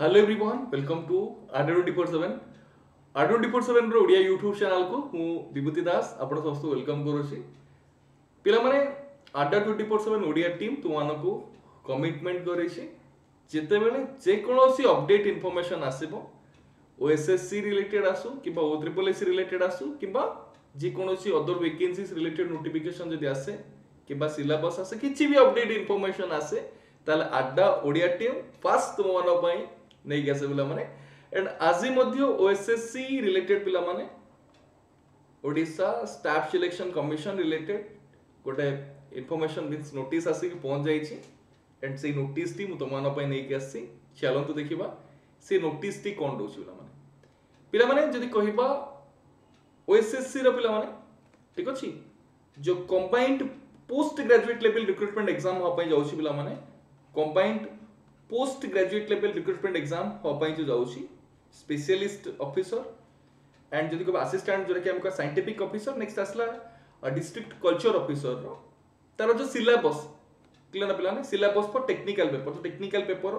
Hello everyone welcome to Adda 247 Adda 247 रो Odia YouTube channel को हूँ विभूति दास आपण समस्त वेलकम करुँची पिला माने आड्डा 247 ओडिया टीम तुमको कमिटमेंट करेबले जेकोसी अपडेट इनफॉरमेशन आसो ओएसएससी रिलेटेड आसू कि OSSSC रिलेटेड आसू कि जेकोसी अदर वैकेंसीज रिलेटेड नोटिफिकेशन जब आसे कि सिलेबस आसे किसी भी अपडेट इनफॉरमेशन आसे ताले आड्डा ओडिया टीम फास्ट तुम नहीं कैसे पिला माने एंड आज ओएसएससी रिलेटेड पिला माने Odisha staff selection commission related गोटे इनफॉरमेशन मीन्स नोटिस आसिक पहुंच जाइए एंड से नोटिस टी तुम नहीं आसी चलतु देखा से नोटिस टी कौन रोचे पिला माने जदि कहिबा ओएसएससी रो पिला माने ठीक अछि जो combined post graduate level recruitment exam हो पाई जाउछि पिला माने combined post graduate level recruitment exam होपाई जो जाउची स्पेशलिस्ट ऑफिसर एंड जदि को असिस्टेंट जोरा कि हमका साइंटिफिक ऑफिसर नेक्स्ट आसला डिस्ट्रिक्ट कल्चर ऑफिसर रो तारो जो सिलेबस क्लियर ना पिलाने सिलेबस फॉर टेक्निकल पेपर तो टेक्निकल पेपर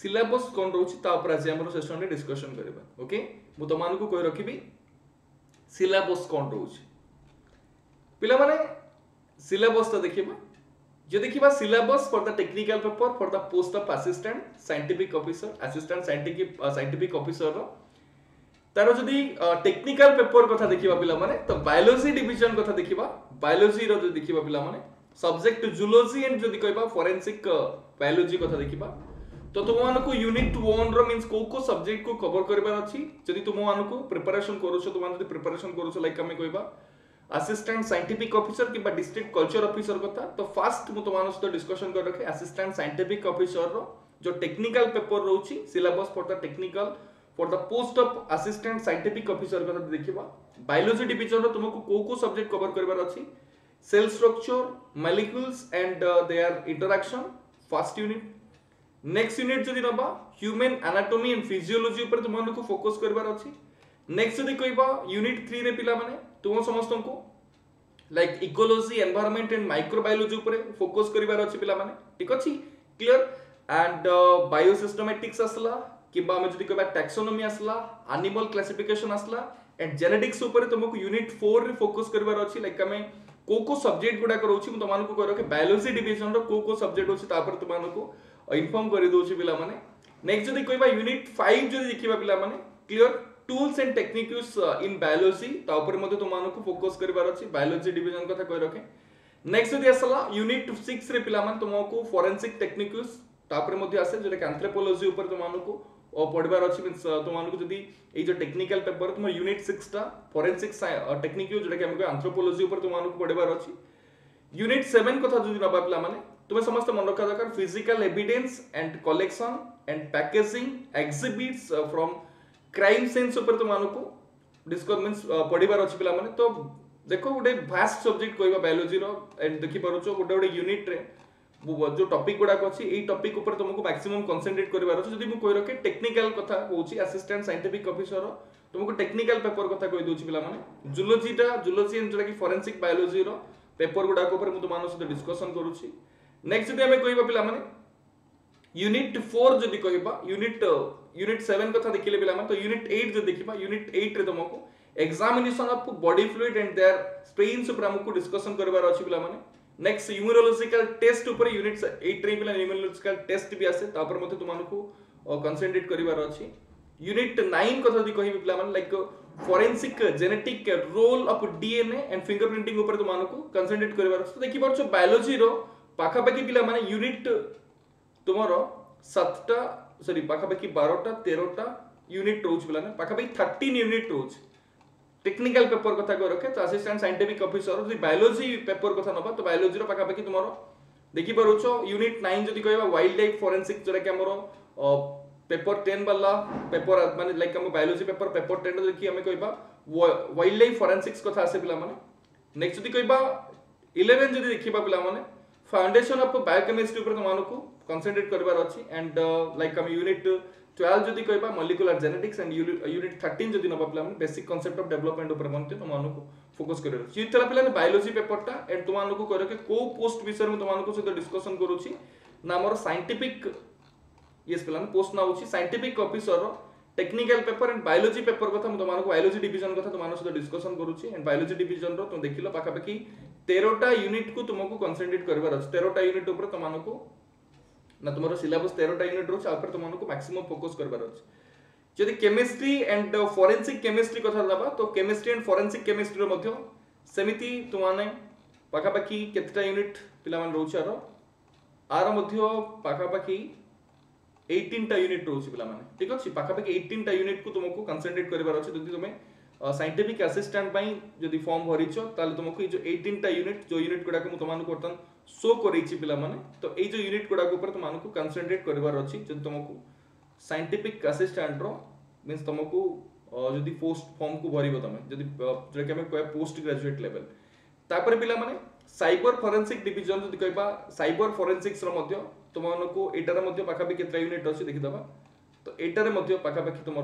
सिलेबस कोन रोची ता ऊपर आज हमरो सेशन रे डिस्कशन करबा ओके मु त मानको कोइ रखिबी सिलेबस कोन रोची पिला माने सिलेबस त देखिबा जो देखिबा syllabus for the technical paper for the post of assistant scientific officer assistant scientific officer रो तारो जदी टेक्निकल पेपर कथा देखिबा पिला माने तो बायोलॉजी डिवीजन कथा देखिबा बायोलॉजी रो जो देखिबा पिला माने सब्जेक्ट जूलॉजी एंड जदी कहबा फोरेंसिक बायोलॉजी कथा देखिबा तो तुमनको यूनिट 1 रो मींस को सब्जेक्ट को कवर करबा अछि जदी तुमनको प्रिपरेशन करूछो तुम जदी प्रिपरेशन करूछो लाइक हमें कहबा असिस्टेंट साइंटिफिक ऑफिसर कि डिस्ट्रिक्ट कल्चर ऑफिसर कथा तो फास्ट मु तुम सहित डिस्कशन कर रखे असिस्टेंट साइंटिफिक ऑफिसर रो जो टेक्निकल पेपर रोची syllabus for the technical for the post of assistant scientific officer कथा देखिबा बायोलॉजी डिवीजन रो तुमको को सब्जेक्ट कवर करबार अछि cell structure molecules and their interaction first unit next unit जदी नबा ह्यूमन एनाटॉमी एंड फिजियोलॉजी ऊपर तुमको फोकस करबार अछि नेक्स्ट जदी कहबा यूनिट 3 रे पिला माने तुम समस्त को like ecology environment and microbiology ऊपर फोकस करिवार अछि पिला माने ठीक अछि क्लियर एंड बायोसिस्टमैटिक्स असला किबा हम जदी कहबा टैक्सोनॉमी असला एनिमल क्लासिफिकेशन असला एंड जेनेटिक्स ऊपर तुमको यूनिट 4 रे फोकस करिवार अछि लाइक हमें को सब्जेक्ट गुडा करूछि हम तुमको कह रखे बायोलॉजी डिवीजन रो को सब्जेक्ट होछि तापर तुमको इन्फॉर्म करि दोछि पिला माने नेक्स्ट जदी कहबा यूनिट 5 जदी देखिबा पिला माने clear tools and techniques in biology तापर मते तुमको फोकस करिवार अछि बायोलॉजी डिवीजन कथा कह रखे नेक्स्ट जदी असला यूनिट 6 रे पिला मान तुमको फोरेंसिक टेक्निक्स तापर मते आसे जेले एंथ्रोपोलॉजी ऊपर तुमको पढबार अछि मींस तुमको जदी ए जो टेक्निकल पेपर तुम यूनिट 6 टा फोरेंसिक टेक्निक्स जेले कि हमको एंथ्रोपोलॉजी ऊपर तुमको पढबार अछि यूनिट 7 कथा जदी नबा पिला माने तुमे समस्त मन रखा दरकार physical evidence and collection and packaging exhibits from crime scene ऊपर तुमको डिस्कस मीन्स पढ़ार अच्छे पे मैंने तो देखो गोटे भास्ट सब्जेक्ट कह बायोलॉजी एंड देखी पार्छ गोटे गोटे यूनिट रे जो टॉपिक गुड़ाक अच्छी ये टॉपिक ऊपर तुमको मैक्सिमम कंसंट्रेट करबार अछि जदि मु कोइ रखे टेक्निकल कथा कहूछि असिस्टेंट साइंटिफिक ऑफिसर तुमको टेक्निकल पेपर कथा कहि दोछि पिला माने जूलॉजीटा जूलॉजी एंड जेटा कि फोरेंसिक बायोलॉजी रो पेपर गुड़ाक ऊपर मु तुमन सहित डिस्कशन करूछि नेक्स्ट जदि हमें कहबा पिला माने यूनिट 4 जदि कहबा यूनिट 7 कथा देखिले पिला माने तो यूनिट 8 जे देखिबा यूनिट 8 रे तुमको examination of body fluid and their stains ऊपर हमको डिस्कशन करबार अछि पिला माने नेक्स्ट इम्यूनोलॉजिकल टेस्ट ऊपर यूनिट 8 रे पिला इम्यूनोलॉजिकल टेस्ट भी आसे तापर मते तुमको कंसंट्रेट करबार अछि यूनिट 9 कथा जदि कहि पिला माने like forensic genetic role of DNA and fingerprinting ऊपर तुमको कंसंट्रेट करबार अछि देखि परछो बायोलॉजी रो पाखा पाखी पिला माने यूनिट तुमरो 7 टा सॉरी पाखापाखि 12टा 13टा यूनिट रोच पिला ने पाखापाखि 13 यूनिट रोच टेक्निकल पेपर कथा को रखे तो असिस्टेंट साइंटिफिक ऑफिसर जो बायोलॉजी पेपर कथा नबा तो बायोलॉजी रो पाखापाखि तुमरो देखि परुछो यूनिट 9 जदि कहबा वाइल्ड लाइफ फोरेंसिक जरा के हमरो पेपर 10 वाला पेपर माने लाइक हम बायोलॉजी पेपर पेपर 10 देखि हम कहबा वाइल्ड लाइफ फोरेंसिक्स कथा आसे पिला माने नेक्स्ट जदि कहबा 11 जदि देखिबा पिला माने फाउंडेशन ऑफ बायोकेमिस्ट्री ऊपर तुमको कंसंट्रेट करबार अछि एंड लाइक हम यूनिट 12 जदि कहबा मॉलिक्यूलर जेनेटिक्स एंड यूनिट 13 जदि नबा पिला माने बेसिक कांसेप्ट ऑफ डेवलपमेंट ऊपर मनते तुमको फोकस करर अछि इतला पिला बायोलॉजी पेपरटा एंड तुमको कह रखे को पोस्ट विषय में तुमको सहित डिस्कशन करूछि नामर साइंटिफिक ये पिलान पोस्ट ना होची साइंटिफिक ऑफिसर रो technical paper and biology paper कथा मु तमानको बायोलॉजी डिवीजन कथा तमानो सहित डिस्कशन करूची एंड बायोलॉजी डिवीजन रो तुम देखिलो पाखापाखी 13 टा यूनिट को तुमको कंसंट्रेट करबार अछि 13 टा यूनिट ऊपर तमानको ना तुम्हारो सिलेबस 13 टा यूनिट रो छ ऊपर तमानको मैक्सिमम फोकस करबार अछि। यदि केमिस्ट्री एंड फोरेंसिक केमिस्ट्री कथा दबा तो केमिस्ट्री एंड फोरेंसिक केमिस्ट्री रो मध्ये समिति तुमाने पाखापाखी केतटा यूनिट पिला मान रोछ आरो आरो मध्ये पाखापाखी 18 टा यूनिट रोची पिला माने ठीक अछि पाखापाखी 18 टा यूनिट को तुमको कंसंट्रेट करबार अछि। जदि तुमे साइंटिफिक असिस्टेंट पई जदि फॉर्म भरिचो ताले तुमको ये जो 18 टा यूनिट जो यूनिट कोडा को मु तमानु करतन शो करैची पिला माने तो ए जो यूनिट कोडा को ऊपर तमानु कंसंट्रेट करबार अछि। जदि तुमको साइंटिफिक असिस्टेंट रो मींस तुमको जदि पोस्ट फॉर्म को भरिबो तमे जदि जे के हम कोय पोस्ट ग्रेजुएट लेवल तापर पिला माने साइबर फोरेंसिक डिवीजन जदि कहबा साइबर फोरेंसिक्स रो मध्ये तुमको एटार पाखापाखी केतरा यूनिट अच्छी देखीदबा तो एटार पाखापाखी तुम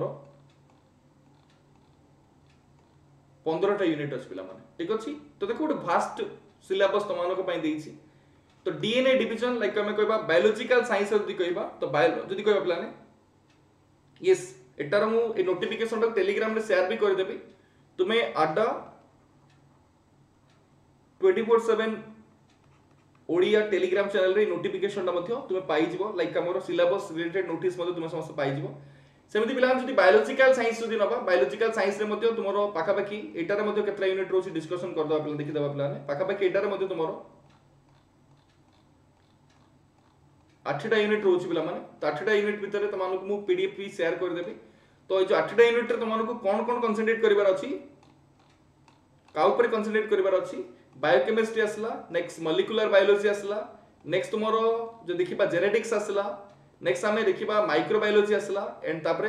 15 टा यूनिट अच्छी पाने ठीक अच्छे। तो देखो गोटे भास्ट सिलेबस तुमको तो डीएनए डिवीजन लाइक आम कह बायोलोजिकल साइंस जब कह तो जब कह पे ये एटार मुझे नोटिफिकेसन टेलीग्राम सेयार भी करदेवि तुम्हें आड्डा 247 ओडिया टेलीग्राम चैनल रे नोटिफिकेशन मध्य तुमे पाई जिवो लाइक हमरो सिलेबस रिलेटेड नोटिस मध्य तुमे समस्त पाई जिवो। सेमिति पिलान जदि बायोलॉजिकल साइंस जदि नबा बायोलॉजिकल साइंस रे मध्य तुमरो पाखा पाखी एटारे मध्य केतरा यूनिट रोची डिस्कशन कर दबा पिलान देखि दबा पिलान पाखा पाखी एटारे मध्य तुमरो 8 टा यूनिट रोची पिला माने तो 8 टा यूनिट भीतर तमानको मु पीडीएफ भी शेयर कर देबी। तो ए जो 8 टा यूनिट रे तमानको कोन कंसंट्रेट करिवार अछि का ऊपर कंसंट्रेट करिवार अछि बायोकेमिस्ट्री आसला नेक्स्ट मॉलिक्यूलर बायोलॉजी आसला नेक्स्ट तुमरो जो देखिबा जेनेटिक्स आसला नेक्स्ट आमे देखिबा माइक्रोबायोलॉजी आसला एंड तापरे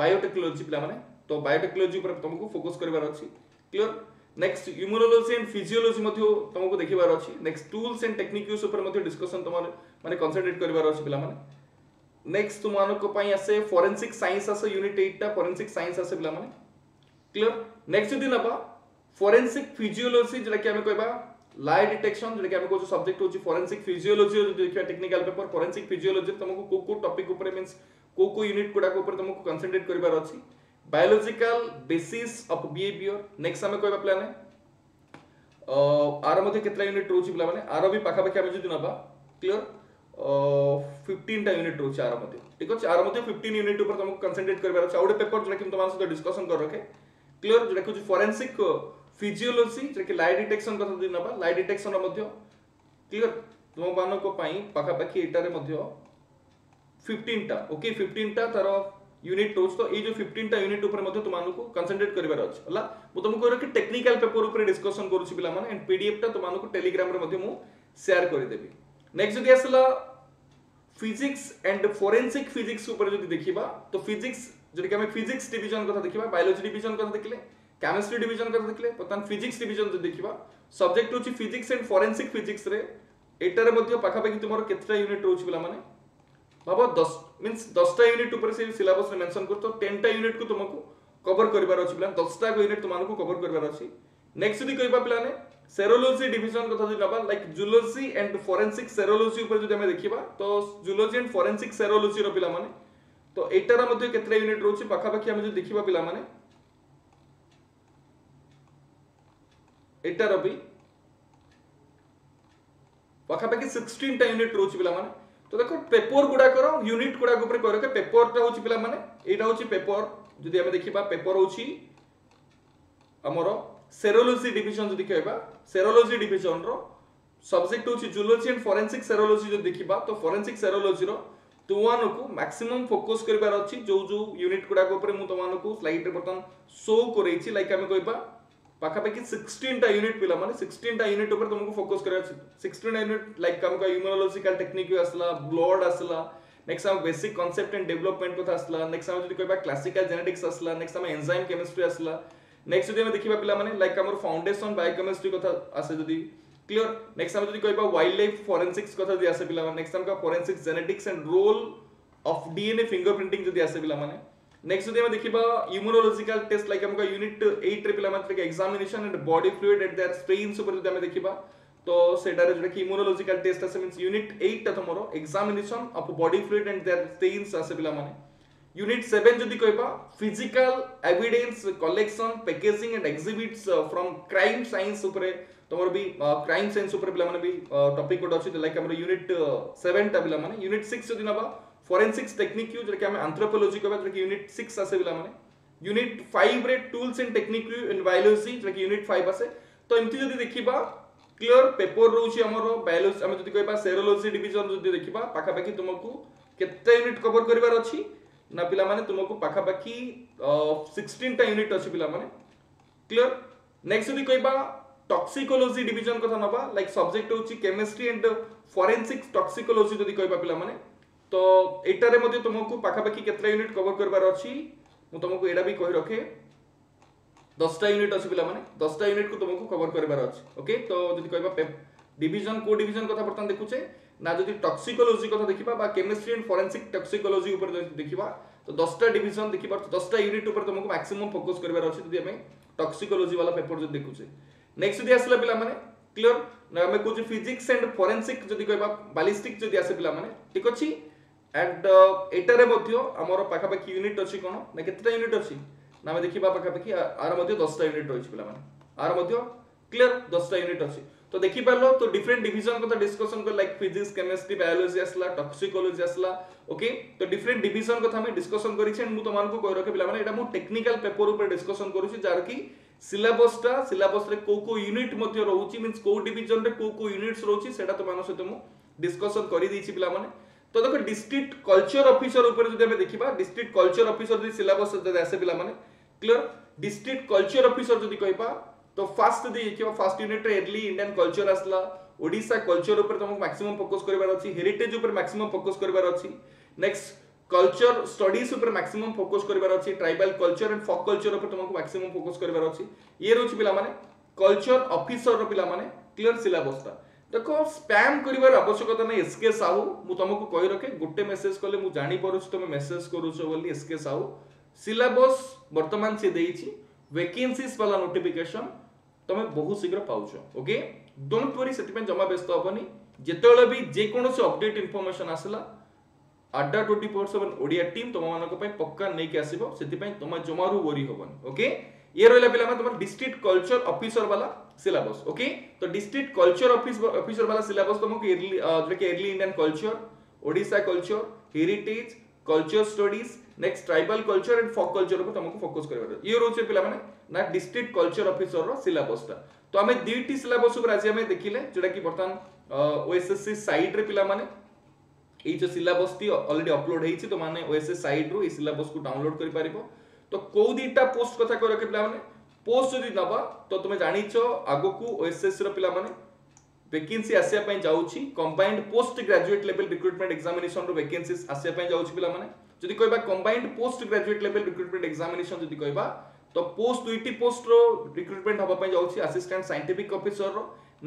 बायोटेक्नोलॉजी पिला माने तो बायोटेक्नोलॉजी पर तुमको फोकस करबार अछि clear. Next immunology and physiology मध्ये तुमको देखिबार अछि next tools and technique use ऊपर मध्ये डिस्कशन तुमरे माने कंसंट्रेट करबार अछि पिला माने। नेक्स्ट तुमनको पई आसे फोरेंसिक साइंस आसे यूनिट 8 टा फोरेंसिक साइंस आसे पिला माने क्लियर। नेक्स्ट दिन नबा फोरेंसिक फिजियोलॉजी जडा कि हम कहबा लाई डिटेक्शन जडा कि हम को सब्जेक्ट होची फोरेंसिक फिजियोलॉजी जो देखिया टेक्निकल पेपर फोरेंसिक फिजियोलॉजी तुमको को टॉपिक ऊपर मींस को यूनिट कोडा को ऊपर तुमको कंसंट्रेट करबार अछि biological basis of behaviour. Next हम कहबा प्लान है आरो मध्ये केतरा यूनिट रोची पिला माने आरो भी पाखा पाखा हम जदी नबा क्लियर 15 टा यूनिट रोची आरो मध्ये ठीक अछि आरो मध्ये 15 यूनिट ऊपर तुमको कंसंट्रेट करबार अछि। आउडे पेपर जडा कि तुमन सहित डिस्कशन कर रखे क्लियर जडा कि फोरेंसिक फिजियोलॉजी जे कि लाई डिटेक्शन कथा दिन नबा लाई डिटेक्शन रो मध्य क्लियर तुम मानो को पई पाखा पाखी एटारे मध्य 15 टा ओके 15 टा तारो यूनिट रोज तो ए जो 15 टा यूनिट ऊपर मध्य तुम मानको कंसंट्रेट करबार अछि हला मु तुमको रे कि टेक्निकल पेपर ऊपर डिस्कशन करूची पिला माने एंड पीडीएफ टा तुम मानको टेलीग्राम रे मध्य मु शेयर कर देबी। नेक्स्ट जदि असला फिजिक्स एंड फोरेंसिक फिजिक्स ऊपर जदि देखिबा तो फिजिक्स जे कि हम फिजिक्स डिवीजन कथा देखिबा बायोलॉजी डिवीजन कथा देखले केमिस्ट्री डिवीजन कर देखले पतन फिजिक्स डिवीजन जो देखिबा सब्जेक्ट होची फिजिक्स एंड फोरेंसिक फिजिक्स रे एटारे मध्ये पाखा पाखी तुमरो केतरा यूनिट रोची पिला माने बाबा 10 मींस 10 टा यूनिट ऊपर से सिलेबस रे मेंशन कर तो 10 टा यूनिट को तुमको कवर करबार अछि पिला 10 टा यूनिट तुमको कवर करबार अछि। नेक्स्ट जदि कहबा पिला ने सेरोलॉजी डिवीजन कथा जदि नबा like zoology and forensic serology ऊपर जदि हम देखिबा तो जूलॉजी एंड फोरेंसिक सेरोलॉजी रो पिला माने तो एटारे मध्ये केतरा यूनिट रोची पाखा पाखी हम जदि देखिबा पिला माने एटार भी पाखापाखी 16 टा यूनिट रोची पिला माने। तो देखो पेपर गुडा करो यूनिट गुडा ऊपर करो के पेपर टा होची पिला माने एटा होची पेपर जदि हम देखिबा पेपर होची हमरो सेरोलॉजी डिवीजन जदि कहबा सेरोलॉजी डिवीजन रो सब्जेक्ट होची जूलॉजी एंड फोरेंसिक सेरोलॉजी जदि देखिबा तो फोरेंसिक सेरोलॉजी रो तुमानो को मैक्सिमम फोकस करबार अछि जो जो यूनिट गुडा ऊपर मु तुमानो को स्लाइड रे बटन शो करैछि लाइक हम कहबा पाखापाखी 16 टा यूनिट पिला माने 16 टा यूनिट ऊपर तुमको फोकस करया छै 16 टा यूनिट लाइक काम का इम्यूनोलॉजिकल टेक्निक आसला ब्लड आसला नेक्स्ट हम बेसिक कांसेप्ट एंड डेवलपमेंट को आसला नेक्स्ट हम जदि कहबा क्लासिकल जेनेटिक्स आसला नेक्स्ट हम एंजाइम केमिस्ट्री आसला नेक्स्ट जदि हम देखिबा पिला माने लाइक हमर फाउंडेशन बायोकेमिस्ट्री को आसे जदि क्लियर नेक्स्ट हम जदि कहबा वाइल्ड लाइफ फोरेंसिक्स को जदि आसे पिला माने नेक्स्ट हम का forensic genetics and role of DNA fingerprinting जदि आसे पिला माने नेक्स्ट जदि हम देखिबा इम्यूनोलॉजिकल टेस्ट लाइक हमका यूनिट 8 रे पिला माने examination and body fluid at their stains ऊपर जदि हम देखिबा So SETA is immunological test as means unit 8 tomorrow examination of body fluid and their stains as pila mane unit 7 jodi koiba physical evidence collection packaging and exhibits from crime science upare tomar bi crime science upare pila mane bi topic kod achi like amar unit 7 ta pila mane unit 6 jodi naba forensics technique jo ki ame anthropology koiba jo ki unit 6 ase pila mane unit 5 re tools and technique in biology jo ki unit 5 ase to imti jodi dekhiba clear paper रोची हमरो biology हम जति कहबा serology division जति देखिबा पाखा पाखी तुमको केते यूनिट कवर करिवार अछि ना पिला माने तुमको पाखा पाखी 16 टा यूनिट अछि पिला माने क्लियर नेक्स्ट जति कहबा टॉक्सिकोलॉजी डिवीजन कथा नबा लाइक सब्जेक्ट होची केमिस्ट्री एंड फोरेंसिक टॉक्सिकोलॉजी जति कहबा पिला माने तो एटारे मध्ये तुमको पाखा पाखी केते यूनिट कवर करिवार अछि मु तुमको एडा भी कहि रखे 10 टा यूनिट अछि पिला माने 10 टा यूनिट को तुमको कवर करबार अछि ओके तो जदि कहबा डिवीजन को डिवीजन कथा बर्तन देखुछे ना जदि टॉक्सिकोलॉजी कथा देखिबा बा केमिस्ट्री एंड फोरेंसिक टॉक्सिकोलॉजी ऊपर देखिबा तो 10 टा डिवीजन देखिबा 10 टा यूनिट ऊपर तुमको मैक्सिमम फोकस करबार अछि जदि हम टॉक्सिकोलॉजी वाला पेपर जदि देखुछे नेक्स्ट जदि आसला पिला माने क्लियर ना हम कोछ फिजिक्स एंड फोरेंसिक जदि कहबा बैलिस्टिक जदि आसे पिला माने ठीक अछि एंड एटारे मध्ये हमर पाखा पाखी यूनिट अछि कोन ना केतेटा यूनिट अछि ना मैं देखिबा पाखा पाखी आर मध्ये 10 टा यूनिट रहिछ पिला माने आर मध्ये क्लियर 10 टा यूनिट अछि तो देखि पालो तो डिफरेंट डिवीजन को तो डिस्कशन को लाइक फिजिक्स केमिस्ट्री बायोलॉजी असला टॉक्सिकोलॉजी असला ओके तो डिफरेंट डिवीजन को हम डिस्कशन करिछ एंड मु तो मानको कहि रखे पिला माने एटा मु टेक्निकल पेपर ऊपर डिस्कशन करूची जार की सिलेबस रे को को यूनिट मध्ये रहूची मींस को डिवीजन रे को को यूनिट्स रहूची सेटा तो मानो से तो मु डिस्कशन करि दैछि पिला माने तो देखो डिस्ट्रिक्ट कल्चर ऑफिसर ऊपर जदि हम देखिबा डिस्ट्रिक्ट कल्चर ऑफिसर जदि सिलेबस जदि आसे पिला माने क्लियर डिस्ट्रिक्ट कल्चर ऑफिसर जदि कहबा तो फर्स्ट दे कि फर्स्ट यूनिट रे अर्ली इंडियन कल्चर आसला ओडिसा कल्चर ऊपर तुमको मैक्सिमम फोकस करबार अछि हेरिटेज ऊपर मैक्सिमम फोकस करबार अछि नेक्स्ट कल्चर स्टडीज ऊपर मैक्सिमम फोकस करबार अछि tribal culture and folk culture ऊपर तुमको मैक्सिमम फोकस करबार अछि ये रोच पिला माने कल्चर ऑफिसर रो पिला माने क्लियर सिलेबस ता देखो स्पैम करबार आवश्यकता नै एसके साहू मु तुमको कहि रखे गुटे मेसेज करले मु जानि परुछ तुम मेसेज करूछ बोली एसके साहू सिलेबस वर्तमान से देइछि वैकेंसीज वाला नोटिफिकेशन तमे बहुत शीघ्र पाउछो ओके डोंट वरी सेति में जमा व्यस्त होबनी जेतेले भी जे कोनो से अपडेट इंफॉर्मेशन आसला अड्डा 247 ओडिया टीम तमा मानको पय पक्का नै के आसीबो सेति पय तमा जमारू वरी होबनी ओके ये रहला पिला मा तमर डिस्ट्रिक्ट कल्चर ऑफिसर वाला सिलेबस ओके तो डिस्ट्रिक्ट कल्चर ऑफिसर वाला सिलेबस तमको early Indian culture Odisha culture heritage culture studies next tribal culture and folk culture पर तुमको फोकस करबा ये रोचे पिला माने ना डिस्ट्रिक्ट कल्चर ऑफिसर रो सिलेबस ता तो हमें दुईटी सिलेबस ऊपर आज हमें देखिले जेडा कि बर्तमान ओएसएससी साइड रे पिला माने ए जो सिलेबस ती ऑलरेडी अपलोड हेछि तो माने ओएसएससी साइड रो ए सिलेबस को डाउनलोड करि पारिबो तो को दीटा पोस्ट कथा करो के पिला माने पोस्ट जदी नबा तो तुम जानिचो आगो को ओएसएससी रो पिला माने वैकेंसी आसे पय जाउछि combined post graduate level recruitment examination रो वैकेंसी आसे पय जाउछि पिला माने जदि कहबा combined post graduate level recruitment examination जदि कहबा तो पोस्ट दुईटी पोस्ट रो रिक्रूटमेंट हबा पय जाउछि असिस्टेंट साइंटिफिक ऑफिसर रो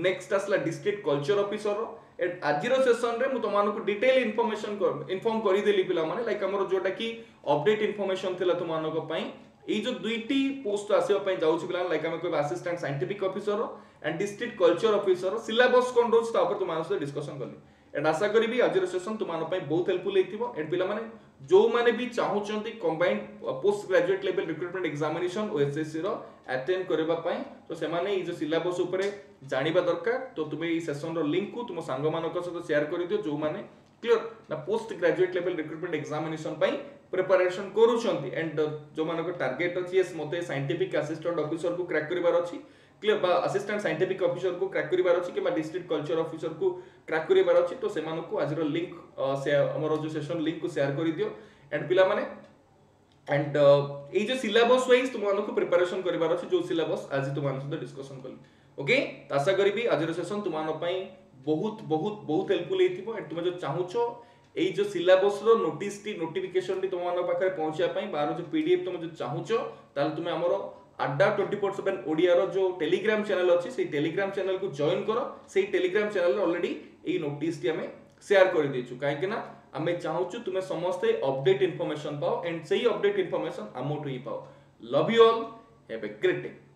नेक्स्ट आसला डिस्ट्रिक्ट कल्चर ऑफिसर रो एट आजिरो सेशन रे मु तमानको डिटेल इंफॉर्मेशन इन्फॉर्म करि देली पिला माने लाइक हमरो जोटा कि अपडेट इंफॉर्मेशन थिला तमानको पय ए जो दुईटी पोस्ट आसे पय जाउछि पिला लाइक हम कहबा असिस्टेंट साइंटिफिक ऑफिसर रो एंड डिस्ट्रिक्ट कल्चर ऑफिसर रो सिलेबस कोन रोज ता ऊपर तमानो से डिस्कशन करली एंड आशा करी आज सेसन तुम बहुत हेल्पफुल एंड पिला माने जो माने भी चाहूँगी combined post graduate level recruitment examination OSSC रो अटेंड करबा पई तो से माने ई जो सिलेबस उपरे जानिबा दरकार तो तुम ई सेसन रो लिंक को तुम सांग मानक सहित शेयर कर दियो जो माने क्लियर ना post graduate level recruitment examination पई प्रिपरेशन करूछंती एंड जो मानक टार्गेट अछि मते साइंटिफिक असिस्टेंट ऑफिसर को क्रैक करबार अछि क्लियर बा असिस्टेंट साइंटिफिक ऑफिसर को क्रैक करबार अछि किबा डिस्ट्रिक्ट कल्चर ऑफिसर को क्रैक करबार अछि तो से मानको आज रो लिंक से हमर जो सेशन लिंक को शेयर कर दियो एंड पिला माने एंड ए जो सिलेबस वाइज तुम मानको प्रिपरेशन करबार अछि जो सिलेबस आज तुम मानस तो डिस्कशन करली ओके आशा करिबी आज रो सेशन तुम मानो पई बहुत बहुत बहुत हेल्पफुल हेतिबो एंड तुम जो चाहुचो ए जो सिलेबस रो नोटिस टी नोटिफिकेशन टी तुम मानो पाखरे पहुंचिया पई बारो जो पीडीएफ तुम जो चाहुचो ताल तुम हमरो अड्डा 247 ओडिया रो जो टेलीग्राम चैनल अछि से टेलीग्राम चैनल को जॉइन करो से टेलीग्राम चैनल रे ऑलरेडी ए नोटिस टी हमें शेयर कर देछु काहे कि ना हमें चाहूछु तुमे समस्त अपडेट इंफॉर्मेशन पाओ एंड सही अपडेट इंफॉर्मेशन अमो टू ही पाओ love you all have a great day.